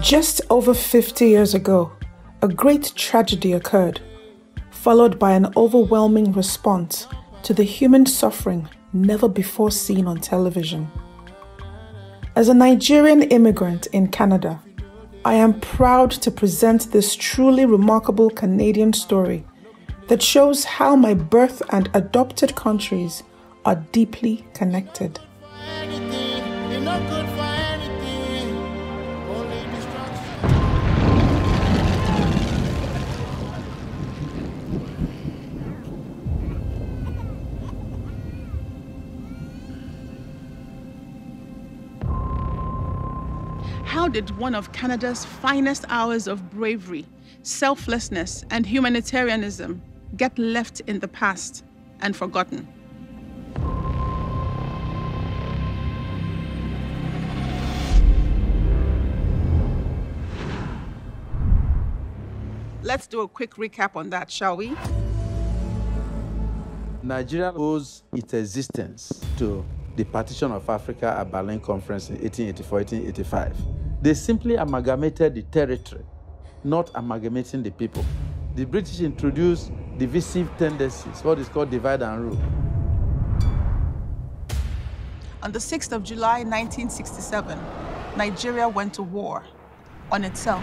Just over 50 years ago, a great tragedy occurred, followed by an overwhelming response to the human suffering never before seen on television. As a Nigerian immigrant in Canada, I am proud to present this truly remarkable Canadian story that shows how my birth and adopted countries are deeply connected. How did one of Canada's finest hours of bravery, selflessness, and humanitarianism get left in the past and forgotten? Let's do a quick recap on that, shall we? Nigeria owes its existence to the partition of Africa at Berlin Conference in 1884-1885. They simply amalgamated the territory, not amalgamating the people. The British introduced divisive tendencies, what is called divide and rule. On the 6th of July, 1967, Nigeria went to war on itself.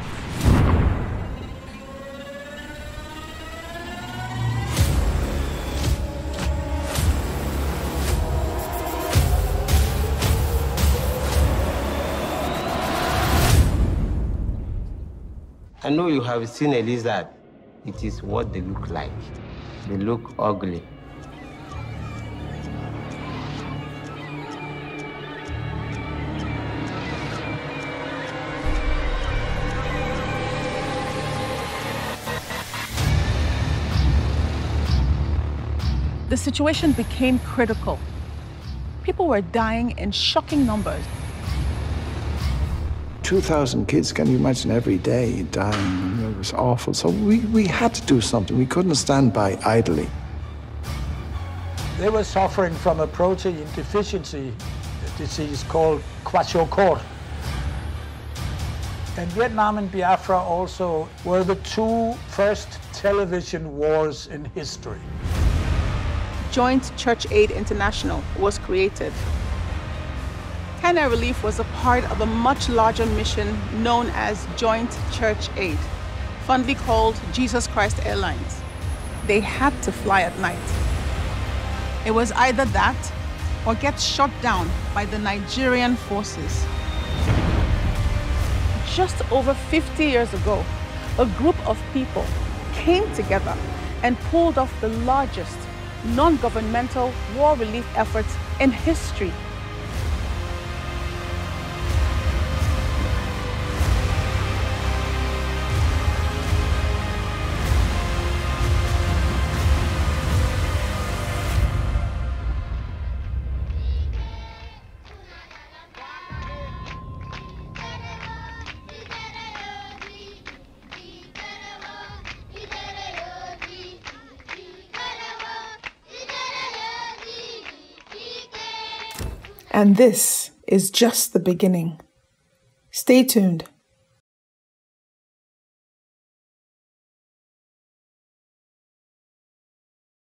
I know you have seen a lizard. It is what they look like. They look ugly. The situation became critical. People were dying in shocking numbers. 2,000 kids, can you imagine, every day dying? It was awful. So we had to do something. We couldn't stand by idly. They were suffering from a protein deficiency, a disease called Quashiorkor. And Vietnam and Biafra also were the two first television wars in history. Joint Church Aid International was created. Canairelief was a part of a much larger mission known as Joint Church Aid, fondly called Jesus Christ Airlines. They had to fly at night. It was either that or get shot down by the Nigerian forces. Just over 50 years ago, a group of people came together and pulled off the largest non-governmental war relief efforts in history. And this is just the beginning. Stay tuned.